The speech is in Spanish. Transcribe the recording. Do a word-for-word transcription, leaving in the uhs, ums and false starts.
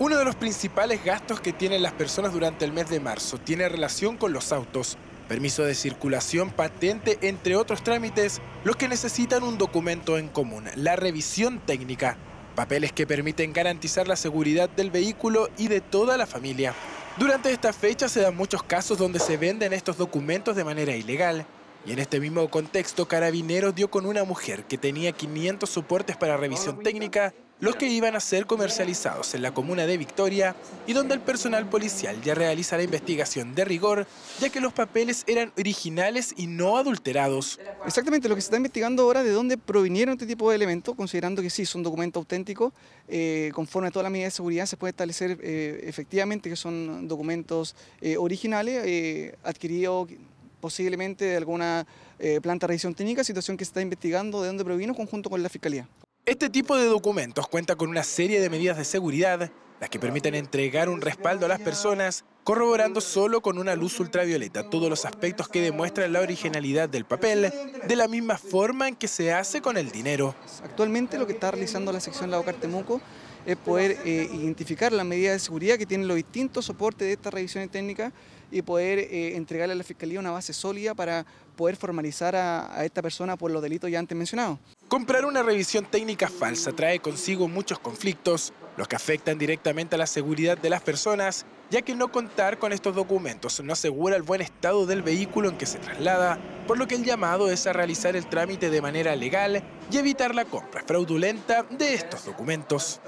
Uno de los principales gastos que tienen las personas durante el mes de marzo tiene relación con los autos. Permiso de circulación, patente, entre otros trámites, los que necesitan un documento en común, la revisión técnica, papeles que permiten garantizar la seguridad del vehículo y de toda la familia. Durante esta fecha se dan muchos casos donde se venden estos documentos de manera ilegal. Y en este mismo contexto, Carabineros dio con una mujer que tenía quinientos soportes para revisión técnica, los que iban a ser comercializados en la comuna de Victoria y donde el personal policial ya realiza la investigación de rigor, ya que los papeles eran originales y no adulterados. Exactamente, lo que se está investigando ahora es de dónde provinieron este tipo de elementos, considerando que sí, son documentos auténticos, eh, conforme a todas las medidas de seguridad se puede establecer eh, efectivamente que son documentos eh, originales, eh, adquiridos posiblemente de alguna eh, planta de revisión técnica, situación que se está investigando de dónde provino conjunto con la Fiscalía. Este tipo de documentos cuenta con una serie de medidas de seguridad, las que permiten entregar un respaldo a las personas, corroborando solo con una luz ultravioleta todos los aspectos que demuestran la originalidad del papel, de la misma forma en que se hace con el dinero. Actualmente lo que está realizando la sección Lago Cartemuco es poder eh, identificar las medidas de seguridad que tienen los distintos soportes de estas revisiones técnicas y poder eh, entregarle a la Fiscalía una base sólida para poder formalizar a, a esta persona por los delitos ya antes mencionados. Comprar una revisión técnica falsa trae consigo muchos conflictos, los que afectan directamente a la seguridad de las personas, ya que no contar con estos documentos no asegura el buen estado del vehículo en que se traslada, por lo que el llamado es a realizar el trámite de manera legal y evitar la compra fraudulenta de estos documentos.